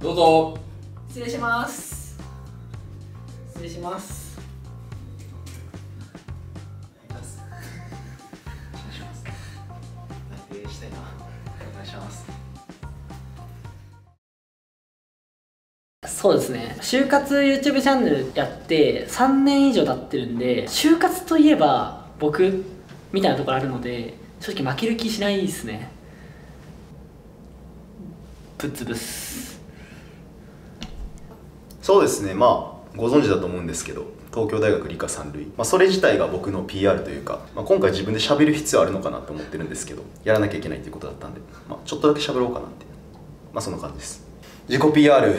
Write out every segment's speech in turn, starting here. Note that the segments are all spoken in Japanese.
どうぞ。失礼します。失礼します。したいな。お願いします。そうですね、就活 YouTube チャンネルやって3年以上経ってるんで、就活といえば僕みたいなところあるので、正直負ける気しないですね。ぶっ潰す。そうですね、まあご存知だと思うんですけど、東京大学理科3類、それ自体が僕の PR というか、今回自分で喋る必要あるのかなと思ってるんですけど、やらなきゃいけないということだったんで、ちょっとだけ喋ろうかなって、そんな感じです。自己 PR、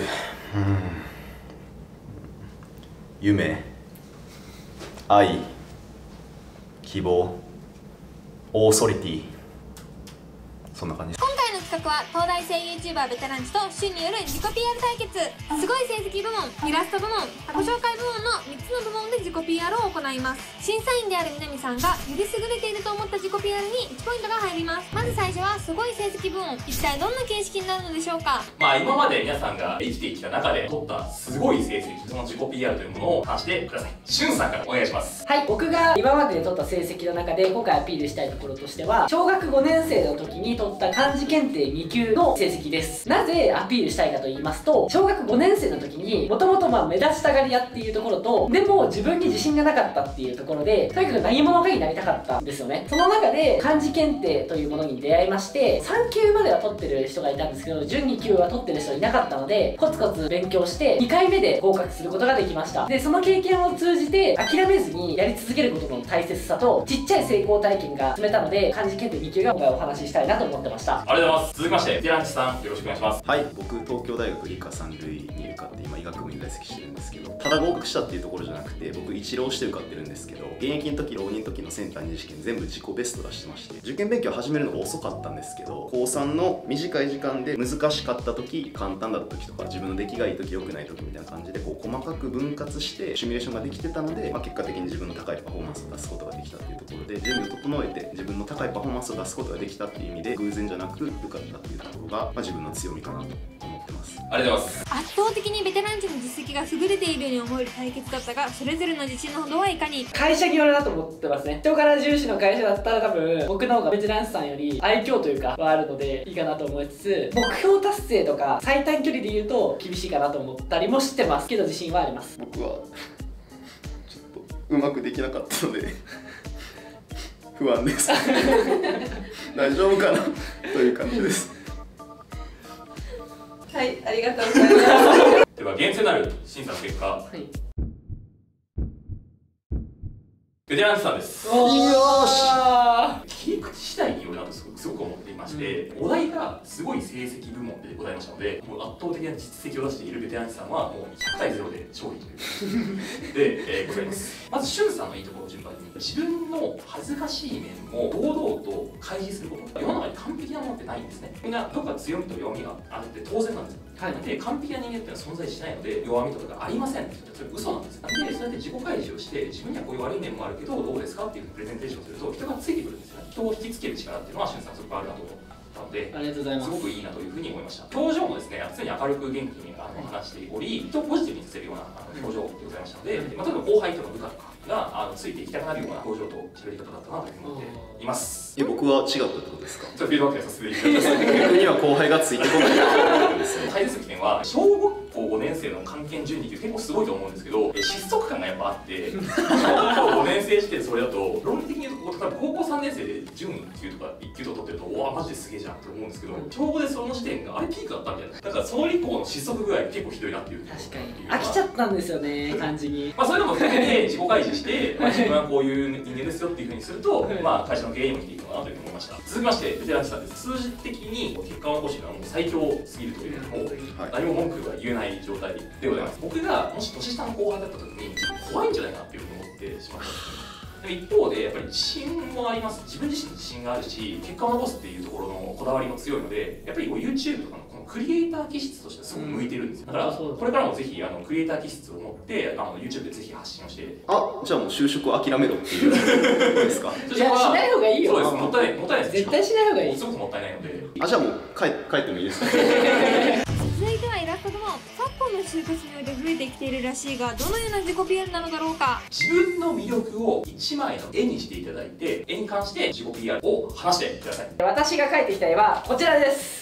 夢、愛、希望、オーソリティ、そんな感じです。企画は東大生 YouTuber ベテランチと旬による自己 PR 対決。すごい成績部門、イラスト部門、ご紹介部門の3つの部門で自己 PR を行います。審査員である南さんがより優れていると思った自己 PR に1ポイントが入ります。まず最初はすごい成績部門。一体どんな形式になるのでしょうか。今まで皆さんが生きてきた中で取ったすごい成績、その自己 PR というものを話してください。旬さんからお願いします。はい、僕が今までで取った成績の中で今回アピールしたいところとしては、小学5年生の時に取った漢字検定2級の成績です。なぜアピールしたいかと言いますと、小学5年生の時にもともと目立ちたがり屋っていうところと、でも自分に自信がなかったっていうところで、とにかく何者かになりたかったんですよね。その中で漢字検定というものに出会いまして、3級までは取ってる人がいたんですけど、準2級は取ってる人いなかったので、コツコツ勉強して2回目で合格することができました。でその経験を通じて諦めずにやり続けることの大切さと、ちっちゃい成功体験が積めたので、漢字検定2級が今回お話ししたいなと思ってました。ありがとうございます。続きまして、ベテランチさん、よろしくお願いします。はい、僕、東京大学理科3類に受かって、今、医学部に在籍してるんですけど、ただ合格したっていうところじゃなくて、僕、一浪して受かってるんですけど、現役の時、浪人の時のセンター2次試験、全部自己ベスト出してまして、受験勉強始めるのが遅かったんですけど、高3の短い時間で、難しかった時、簡単だった時とか、自分の出来がいい時、良くない時みたいな感じで、細かく分割して、シミュレーションができてたので、結果的に自分の高いパフォーマンスを出すことができたっていうところで、準備を整えて、自分の高いパフォーマンスを出すことができたっていう意味で、偶然じゃなく、受かったっていうところが、自分の強みかなと思ってます。ありがとうございます。圧倒的にベテランチの実績が優れているように思える対決だったが、それぞれの自信のほどはいかに。会社業だと思ってますね。人から重視の会社だったら多分僕の方がベテランチさんより愛嬌というかはあるのでいいかなと思いつつ、目標達成とか最短距離で言うと厳しいかなと思ったりもしてますけど、自信はあります。僕はちょっとうまくできなかったので不安です大丈夫かなという感じです。はい、ありがとうございますでは厳正なる審査の結果、はい、ベテランチさんです。よーし。切り口次第によるなとすごく思っていまして、お題がすごい成績部門でございましたので、もう圧倒的な実績を出しているベテランチさんはもう100対0で勝利というで、ございます。まずしゅんさんのいいところを順番に、自分の恥ずかしい面を堂々と開示すること。世の中に完璧なものってないんですね。みんなどこか強みと弱みがあって当然なんですよ、はい、で完璧な人間っていうのは存在しないので、弱みとかがありません。それ嘘なんです。なんでそうやって自己開示をして、自分にはこういう悪い面もあるけどどうですかっていうプレゼンテーションすると人がついてくるんですよね。人を引きつける力っていうのはしゅんさんすごくあるなと思ったので、ありがとうございます。すごくいいなというふうに思いました。表情もですね、常に明るく元気に話しており、人をポジティブにさせるような表情でございましたので、例えば後輩との部下とかがついていきたくなるような表情と喋り方だったなと思っています。いや、僕は違ったってことですか。ちょっとフィードバックでさせていただきます僕には後輩がついてこない最絶点は小学校5年生の漢検準2級、結構すごいと思うんですけど、失速感がやっぱあって小学校5年生時点でそれだと論理的に言うと、高校3年生で準1級とか1級とか取ってると、おわマジですげえじゃんと思うんですけど、ちょうどその時点があれピークだったみたいな、なんかその以降の失速具合結構ひどいなっていう。確かに飽きちゃったんですよね感じにそれでも含めて自己開示して、自分はこういう人間ですよっていうふうにすると、会社の経営にもいいのかなというふうに思いました。続きましてベテランチさんです。数字的に結果を残しているのはもう最強すぎるというか、もう何も文句が言えない状態でございます。僕がもし年下の後輩だった時に怖いんじゃないかなっていうふうに思ってしまったんですね。一方でやっぱり自信もあります。自分自身に自信があるし、結果を残すっていうところのこだわりも強いので、やっぱり YouTube とかのこのクリエイター気質としてすごく向いてるんですよ。だからこれからもぜひクリエイター気質を持って YouTube でぜひ発信をして。あ、じゃあもう就職を諦めろっていうことですか。いや、しない方がいいよ。そうです、もったいない、もったいないです。絶対しない方がいい。すごくもったいないので。あ、じゃあもう帰ってもいいですか。生活において増えてきているらしいが、どのような自己 PR なのだろうか。自分の魅力を1枚の絵にしていただいて、絵に関して自己 PR を話してください。私が描いてきた絵はこちらです。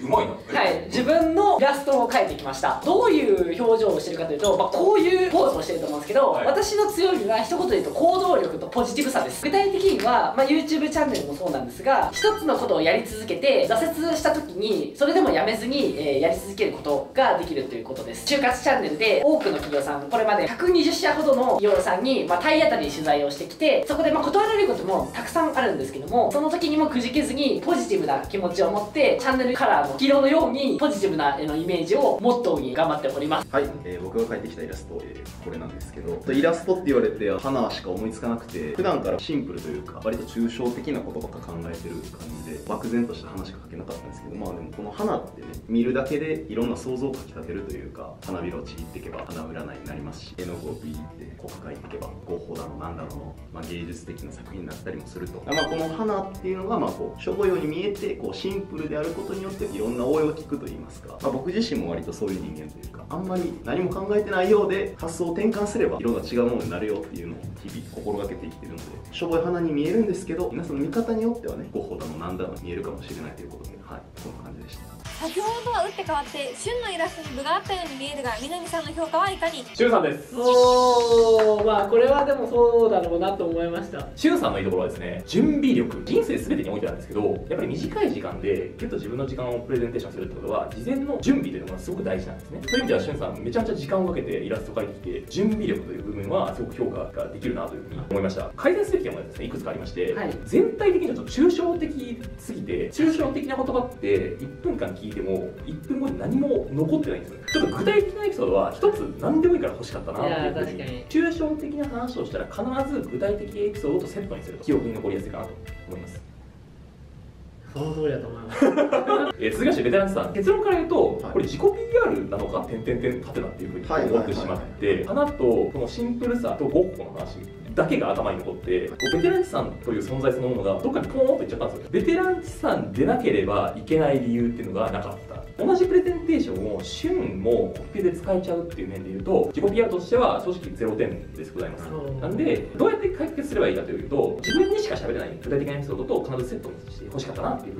うまいな。はい、自分のイラストを描いてきました。どういう表情をしてるかというと、こういうポーズをしてると思うんですけど、はい、私の強みは一言で言うと行動力とポジティブさです。具体的には、YouTube チャンネルもそうなんですが、一つのことをやり続けて挫折した時にそれでもやめずに、やり続けることができるということです。就活チャンネルで多くの企業さん、これまで120社ほどの企業さんに、体当たり取材をしてきて、そこで断られることもたくさんあるんですけども、その時にもくじけずにポジティブな気持ちを持って、チャンネルカラーの色のようにポジティブな絵のイメージをモットーに頑張っております。はい、僕が描いてきたイラスト、これなんですけど、イラストって言われて花しか思いつかなくて、普段からシンプルというか割と抽象的なことばっか考えてる感じで、漠然とした花しか描けなかったんですけど、でもこの花ってね、見るだけでいろんな想像をかきたてるというか、花びらをちぎっていけば花占いになりますし、絵の具をビーってこう描いていけばゴッホだのなんだの、芸術的な作品になったりもすると、この花っていうのがしょぼいように見えて、シンプルであることによっていろんな応用を聞くといいますか、僕自身も割とそういう人間というか、あんまり何も考えてないようで発想を転換すれば色が違うものになるよっていうのを日々心がけていってるので、しょぼい花に見えるんですけど、皆さんの見方によってはね、ゴッホだのなんだの見えるかもしれないということで、はい、そんな感じでした。先ほどとは打って変わって旬のイラストに分があったように見えるが、南さんの評価はいかに。旬さんです。おお、これはでもそうだろうなと思いました。旬さんのいいところはですね、準備力、人生全てにおいてなんですけど、やっぱり短い時間でギュッと自分の時間をプレゼンテーションするってことは、事前の準備というのがすごく大事なんですね。そういう意味では旬さん、めちゃめちゃ時間をかけてイラストを描いてきて、準備力という部分はすごく評価ができるなというふうに思いました。改善すべき点はですね、いくつかありまして、はい、全体的にはちょっと抽象的すぎて、抽象的な言葉って1分間聞いても1分後に何も残ってないんですよ。ちょっと具体的なエピソードは一つ何でもいいから欲しかったなっていうふうに、抽象的な話をしたら必ず具体的エピソードとセットにすると記憶に残りやすいかなと思います。その通りだと思います。鈴鹿市ベテランさん、結論から言うと、はい、これ自己 PR なのか立てたっていうふうに思ってしまって、花とこのシンプルさとゴッホの話だけが頭に残って、ベテランさんという存在そのものがどっかにポーンといっちゃったんですよ。ベテランさんでなければいけない理由っていうのがなかった。同じプレゼンテーションを旬もコピーで使えちゃうっていう面で言うと、自己 PR としては正直0点ですございます。なんでどうやって解決すればいいかというと、自分にしか喋れない具体的なエピソードと必ずセットにしてほしかったなっていう、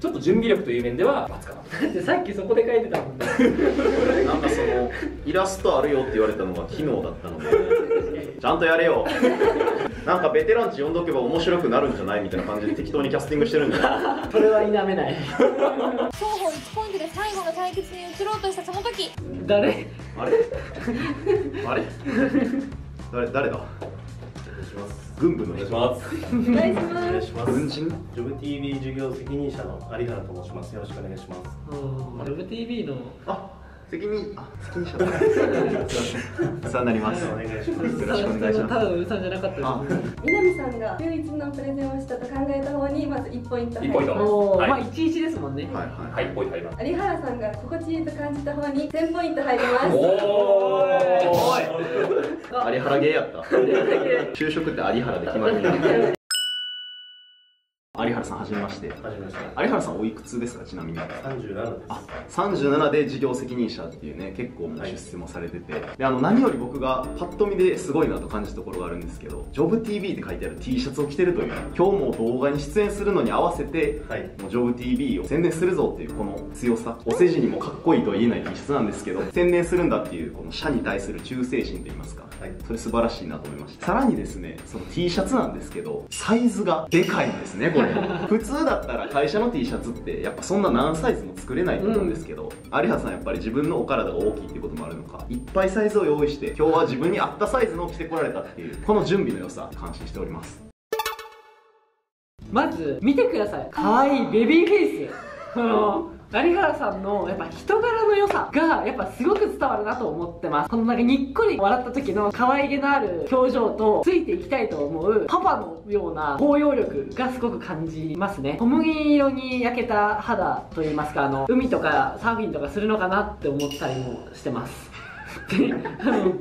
ちょっと準備力という面では×かな。だってさっきそこで書いてたもんね。なんかそのイラストあるよって言われたのが昨日だったので、ちゃんとやれよ。なんかベテランチ呼んどけば面白くなるんじゃないみたいな感じで適当にキャスティングしてるんじゃない。それは否めない。双方1ポイントで最後の対決に移ろうとしたその時、誰？あれ？あれ？誰だ？軍部のお願いします。軍人？ジョブ TV 事業責任者の有原と申します。よろしくお願いします。ジョブ TV の責任者だ。お世話になります。お願いします。よろしくお願いします。ただのうさんじゃなかったです。南さんが唯一のプレゼンをしたと考えた方にまず1ポイント。おお、1ですもんね。はい、ポイント入ります。有原さんが心地いいと感じた方に1000ポイント入ります。おお。有原ゲーやった。就職って有原で決まりな。有原さん、はじめまして。有原さん、おいくつですか、ちなみに。37です。あ、37で事業責任者っていうね、結構もう出世もされてて、で何より僕がパッと見ですごいなと感じたところがあるんですけど、ジョブ TV って書いてある T シャツを着てるという、今日も動画に出演するのに合わせて、はい、もうジョブ TV を宣伝するぞっていうこの強さ、お世辞にもかっこいいとは言えない T シャツなんですけど、宣伝するんだっていうこの社に対する忠誠心といいますか、はい、それ素晴らしいなと思いました。さらにですね、その T シャツなんですけど、サイズがでかいんですね、これ。普通だったら会社の T シャツってやっぱそんな何サイズも作れないと思うんですけど、有原さんやっぱり自分のお体が大きいっていうこともあるのか、いっぱいサイズを用意して今日は自分に合ったサイズのを着てこられたっていう、この準備の良さ感心しております。まず見てください、可愛いベビーフェイス。有原さんのやっぱ人柄の良さがやっぱすごく伝わるなと思ってます。このにっこり笑った時の可愛げのある表情と、ついていきたいと思うパパのような包容力がすごく感じますね。小麦色に焼けた肌といいますか、海とかサーフィンとかするのかなって思ったりもしてます。で有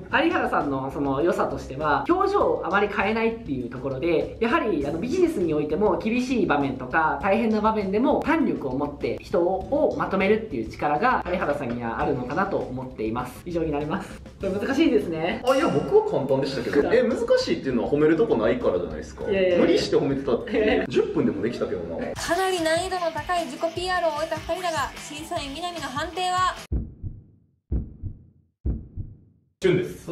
原さんのその良さとしては、表情をあまり変えないっていうところで、やはりビジネスにおいても厳しい場面とか大変な場面でも胆力を持って人をまとめるっていう力が有原さんにはあるのかなと思っています。以上になります。これ難しいですね。あ、いや僕は簡単でしたけど、難しいっていうのは褒めるとこないからじゃないですか。無理して褒めてたって10分でもできたけどな。かなり難易度の高い自己 PR を終えた2人だが、審査員みなみの判定はです。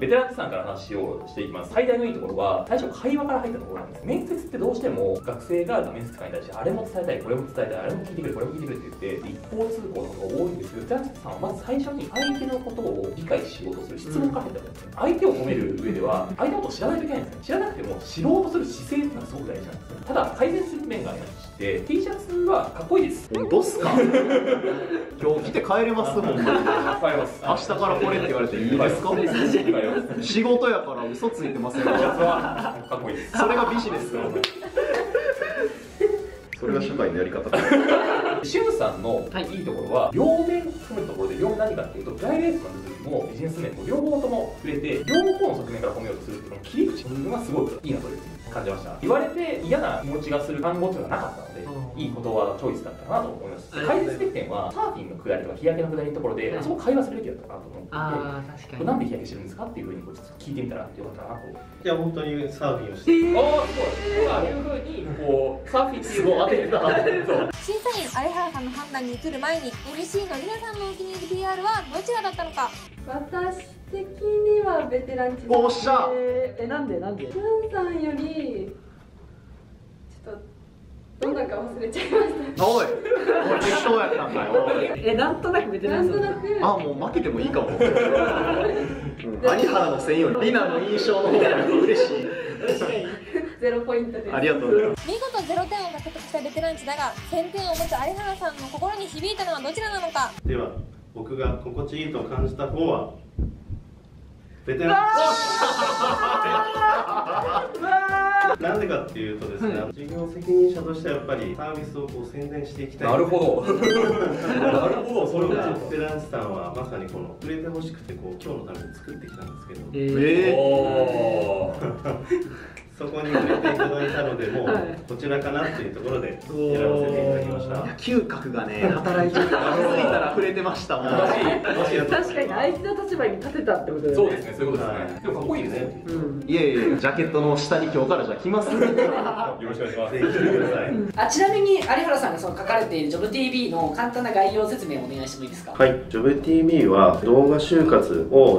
ベテランさんから話をしていきます。最大のいいところは、最初会話から入ったところなんです。面接ってどうしても学生が面接官に対して、あれも伝えたい、これも伝えたい、あれも聞いてくれ、これも聞いてくれって言って、一方通行のことが多いんですけど、ベテランさんはまず最初に相手のことを理解しようとする質問から入ったんですね。相手を褒める上では、相手のことを知らないといけないんですね。知らなくても知ろうとする姿勢っていうのがすごく大事なんですね。ただ改善する面がありまして、 T シャツはかっこいいです。本当っすか？今日着て帰れますもん。帰れます。明日からこれって言われていいですか？仕事やから嘘ついてません。かっこいいです。それがビジネス。それが社会のやり方。シュンさんのいいところは、両面含むところで、両面何かっていうと、プライベートの部分もビジネス面も両方とも触れて、両方の側面から褒めようとするっていう、この切り口の部分がすごくいいなと感じました。言われて嫌な気持ちがする単語っていうのはなかったので、いい言葉チョイスだったかなと思います。解説的点は、サーフィンの下りとか日焼けの下りのところで、そこ会話するべきだったかなと思って、これなんで日焼けしてるんですかっていうふうに聞いてみたらよかったなと。いや本当にサーフィンをして、ああすごい、ああいうふうにこうサーフィンっていうのを当ててたなと。審査員有原さんの判断に移る前に、 MC のりなさんのお気に入り PR はどちらだったのか。私的にはベテランチーム。おっしゃ。なんでシュンさんよりちょっとどうなんか忘れちゃいました。おい俺適当やったんだよ。なんとなくベテラン。あ、もう負けてもいいかも。有原のせいよりりなの印象の方が嬉しい。確かにゼロポイントです。ありがとうございます。見事0点を獲得したベテランチだが、1000点を持つ有原さんの心に響いたのはどちらなのか。では僕が心地いいと感じた方はベテラン。なんでかっていうとですね、事業責任者としてはやっぱりサービスをこう宣伝していきたい。なるほど。なるほど。それがベテランさんはまさにこの触れてほしくて、こう今日のために作ってきたんですけど。そこに触れていただいたので、もうこちらかなっていうところで選ばせていただきました。嗅覚がね、働いてるから、気づいたら触れてました。確かに相手の立場に立てたってことですね。そうですね、そういうことですね。でもかっこいいですね。いやいや、ジャケットの下に今日からじゃ着ます。よろしくお願いします。ぜひ来てください。あ、ちなみに有原さんがその書かれている JobTV の簡単な概要説明をお願いしてもいいですか。はい、JobTV は動画就活をス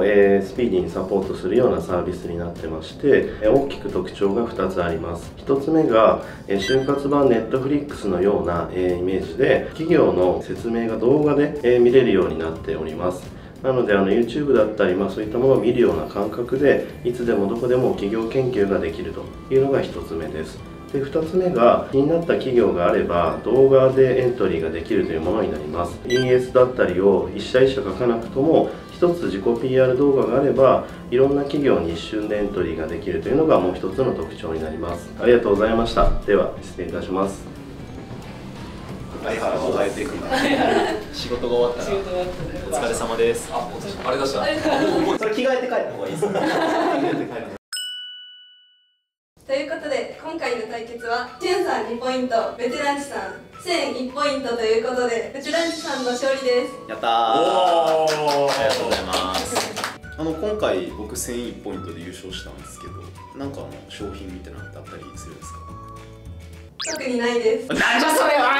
ピーディーにサポートするようなサービスになってまして、大きく特徴が2つあります。1つ目が就活版 Netflix のようなイメージで、企業の説明が動画で見れるようになっております。なのでYouTube だったり、そういったものを見るような感覚で、いつでもどこでも企業研究ができるというのが1つ目です。で、2つ目が、気になった企業があれば動画でエントリーができるというものになります。ES だったりを一社一社書かなくとも、1つ自己 PR 動画があれば、いろんな企業に一瞬でエントリーができるというのがもう1つの特徴になります。ありがとうございました。では失礼いたします。仕事が終わったらお疲れ様です。あ、あれだした。それ着替えて帰った方がいいです。ということで、今回の対決はシュンさん2ポイント、ベテランチさん1001ポイントということで、ベテランチさんの勝利です。やったー。おー、ありがとうございます。今回僕1001ポイントで優勝したんですけど、なんか商品みたいなのってあったりするんですか？特にないです。なんじゃそれは。